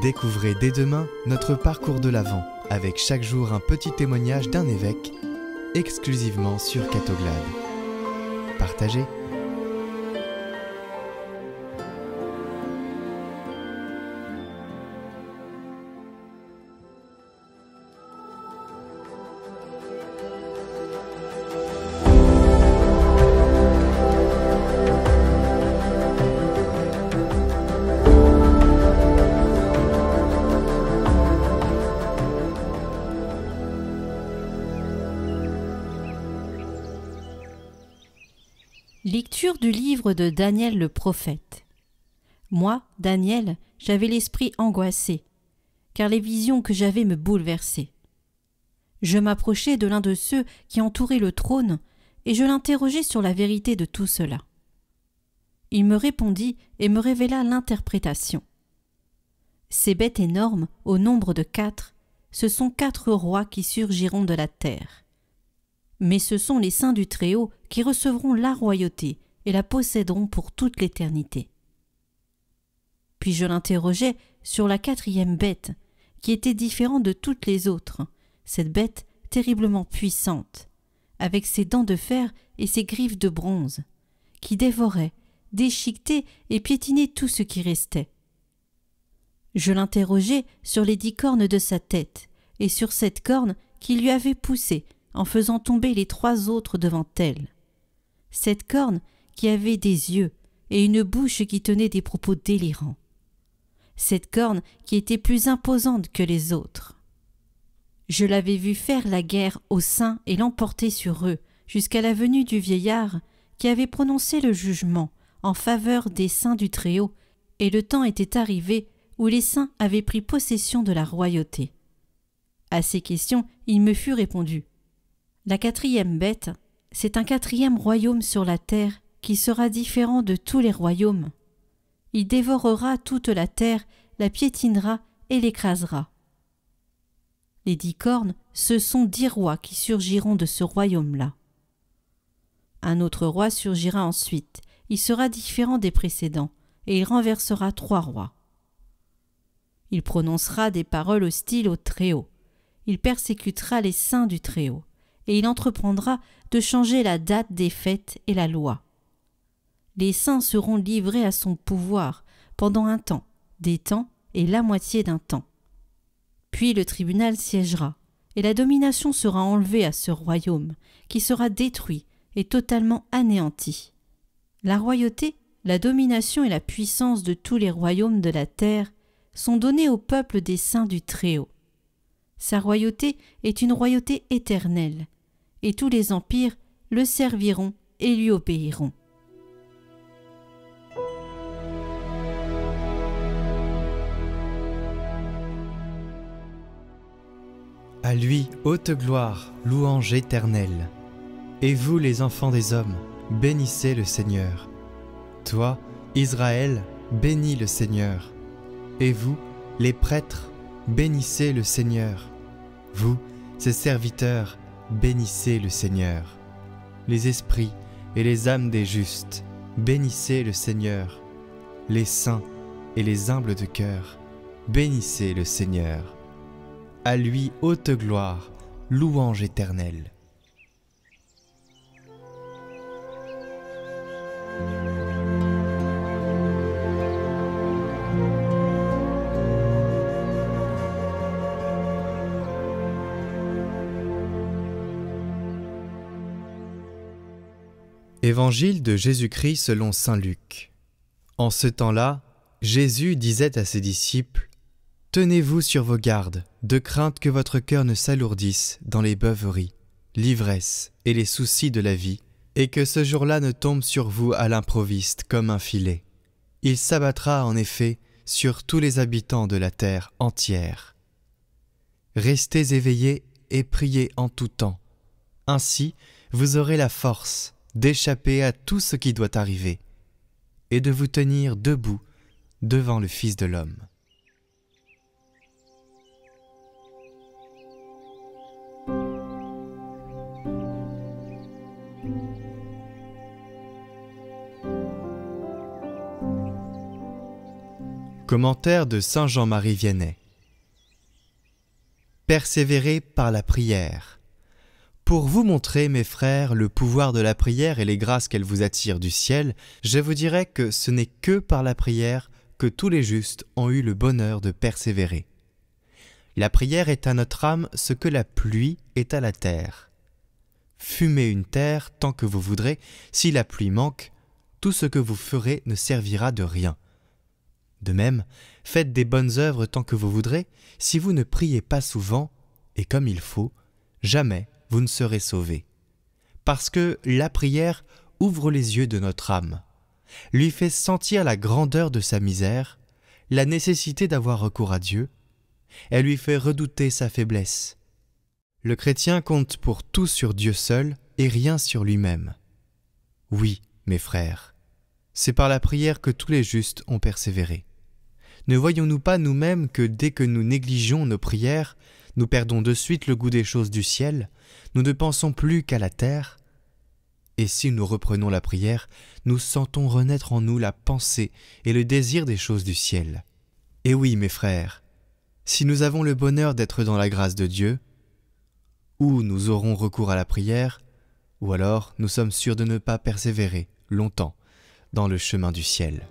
Découvrez dès demain notre parcours de l'Avent, avec chaque jour un petit témoignage d'un évêque, exclusivement sur Cathoglad. Partagez. Lecture du livre de Daniel le prophète. Moi, Daniel, j'avais l'esprit angoissé, car les visions que j'avais me bouleversaient. Je m'approchai de l'un de ceux qui entouraient le trône, et je l'interrogeai sur la vérité de tout cela. Il me répondit et me révéla l'interprétation. Ces bêtes énormes, au nombre de 4, ce sont 4 rois qui surgiront de la terre. Mais ce sont les saints du Très-Haut qui recevront la royauté et la posséderont pour toute l'éternité. Puis je l'interrogeai sur la 4e bête, qui était différente de toutes les autres, cette bête terriblement puissante, avec ses dents de fer et ses griffes de bronze, qui dévorait, déchiquetait et piétinait tout ce qui restait. Je l'interrogeai sur les 10 cornes de sa tête et sur cette corne qui lui avait poussé, en faisant tomber les 3 autres devant elle. Cette corne qui avait des yeux et une bouche qui tenait des propos délirants. Cette corne qui était plus imposante que les autres. Je l'avais vu faire la guerre aux saints et l'emporter sur eux, jusqu'à la venue du vieillard qui avait prononcé le jugement en faveur des saints du Très-Haut, et le temps était arrivé où les saints avaient pris possession de la royauté. À ces questions, il me fut répondu. La 4e bête, c'est un 4e royaume sur la terre qui sera différent de tous les royaumes. Il dévorera toute la terre, la piétinera et l'écrasera. Les 10 cornes, ce sont 10 rois qui surgiront de ce royaume-là. Un autre roi surgira ensuite, il sera différent des précédents et il renversera 3 rois. Il prononcera des paroles hostiles au Très-Haut. Il persécutera les saints du Très-Haut. Et il entreprendra de changer la date des fêtes et la loi. Les saints seront livrés à son pouvoir pendant un temps, des temps et la moitié d'un temps. Puis le tribunal siégera, et la domination sera enlevée à ce royaume, qui sera détruit et totalement anéanti. La royauté, la domination et la puissance de tous les royaumes de la terre sont données au peuple des saints du Très-Haut. Sa royauté est une royauté éternelle, et tous les empires le serviront et lui obéiront. À lui, haute gloire, louange éternelle. Et vous, les enfants des hommes, bénissez le Seigneur. Toi, Israël, bénis le Seigneur. Et vous, les prêtres, bénissez le Seigneur. Vous, ses serviteurs, bénissez le Seigneur. Les esprits et les âmes des justes, bénissez le Seigneur. Les saints et les humbles de cœur, bénissez le Seigneur. À lui haute gloire, louange éternelle. Évangile de Jésus-Christ selon Saint Luc. En ce temps-là, Jésus disait à ses disciples « Tenez-vous sur vos gardes, de crainte que votre cœur ne s'alourdisse dans les beuveries, l'ivresse et les soucis de la vie, et que ce jour-là ne tombe sur vous à l'improviste comme un filet. Il s'abattra en effet sur tous les habitants de la terre entière. Restez éveillés et priez en tout temps. Ainsi, vous aurez la force d'échapper à tout ce qui doit arriver, et de vous tenir debout devant le Fils de l'homme. » Commentaire de Saint Jean-Marie Vianney. Persévérez par la prière. Pour vous montrer, mes frères, le pouvoir de la prière et les grâces qu'elle vous attire du ciel, je vous dirai que ce n'est que par la prière que tous les justes ont eu le bonheur de persévérer. La prière est à notre âme ce que la pluie est à la terre. Fumez une terre tant que vous voudrez, si la pluie manque, tout ce que vous ferez ne servira de rien. De même, faites des bonnes œuvres tant que vous voudrez, si vous ne priez pas souvent, et comme il faut, jamais vous ne serez sauvés. Parce que la prière ouvre les yeux de notre âme, lui fait sentir la grandeur de sa misère, la nécessité d'avoir recours à Dieu, elle lui fait redouter sa faiblesse. Le chrétien compte pour tout sur Dieu seul et rien sur lui-même. Oui, mes frères, c'est par la prière que tous les justes ont persévéré. Ne voyons-nous pas nous-mêmes que dès que nous négligeons nos prières, nous perdons de suite le goût des choses du ciel, nous ne pensons plus qu'à la terre? Et si nous reprenons la prière, nous sentons renaître en nous la pensée et le désir des choses du ciel. Et oui, mes frères, si nous avons le bonheur d'être dans la grâce de Dieu, ou nous aurons recours à la prière, ou alors nous sommes sûrs de ne pas persévérer longtemps dans le chemin du ciel.